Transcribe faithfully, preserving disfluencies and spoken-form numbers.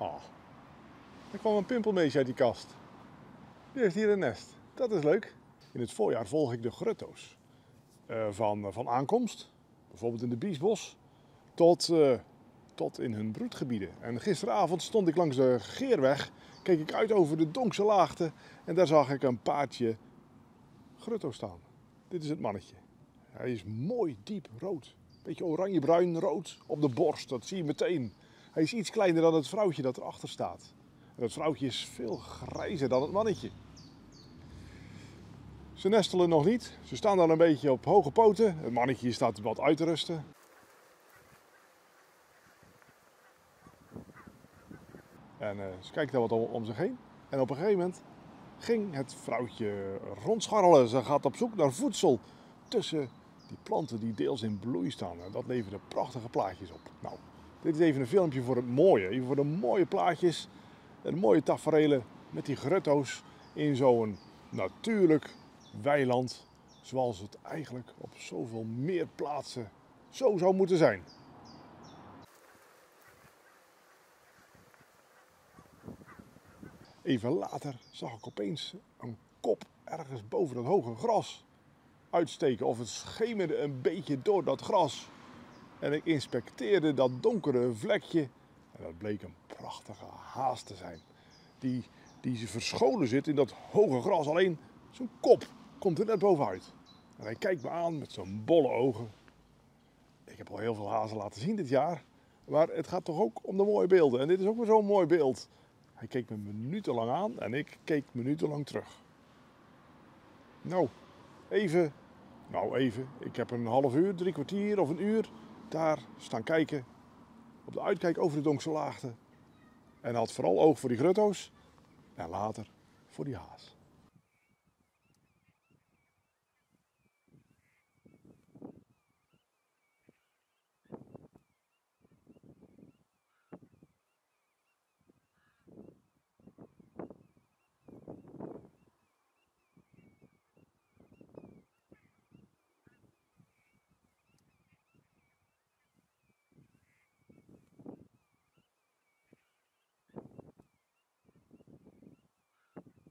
Oh, er kwam een pimpelmeesje uit die kast. Die heeft hier een nest. Dat is leuk. In het voorjaar volg ik de grutto's. Uh, van, uh, van aankomst, bijvoorbeeld in de Biesbos, tot, uh, tot in hun broedgebieden. En gisteravond stond ik langs de Geerweg, keek ik uit over de Donkse Laagte en daar zag ik een paardje grutto staan. Dit is het mannetje. Hij is mooi diep rood. Beetje oranje-bruin rood op de borst, dat zie je meteen. Hij is iets kleiner dan het vrouwtje dat erachter staat. En dat vrouwtje is veel grijzer dan het mannetje. Ze nestelen nog niet, ze staan al een beetje op hoge poten. Het mannetje staat wat uit te rusten. En uh, ze kijkt daar wat om, om zich heen. En op een gegeven moment ging het vrouwtje rondscharrelen. Ze gaat op zoek naar voedsel tussen die planten die deels in bloei staan. En dat leverde prachtige plaatjes op. Nou, dit is even een filmpje voor het mooie. Even voor de mooie plaatjes en de mooie taferelen met die grutto's in zo'n natuurlijk weiland, zoals het eigenlijk op zoveel meer plaatsen zo zou moeten zijn. Even later zag ik opeens een kop ergens boven dat hoge gras uitsteken, of het schemerde een beetje door dat gras. En ik inspecteerde dat donkere vlekje en dat bleek een prachtige haas te zijn, die, die verscholen zit in dat hoge gras. Alleen zo'n kop komt er net bovenuit. En hij kijkt me aan met zo'n bolle ogen. Ik heb al heel veel hazen laten zien dit jaar. Maar het gaat toch ook om de mooie beelden. En dit is ook weer zo'n mooi beeld. Hij keek me minutenlang aan en ik keek minutenlang terug. Nou, even. Nou, even. Ik heb een half uur, drie kwartier of een uur daar staan kijken. Op de uitkijk over de Donkse Laagte. En had vooral oog voor die grutto's. En later voor die haas.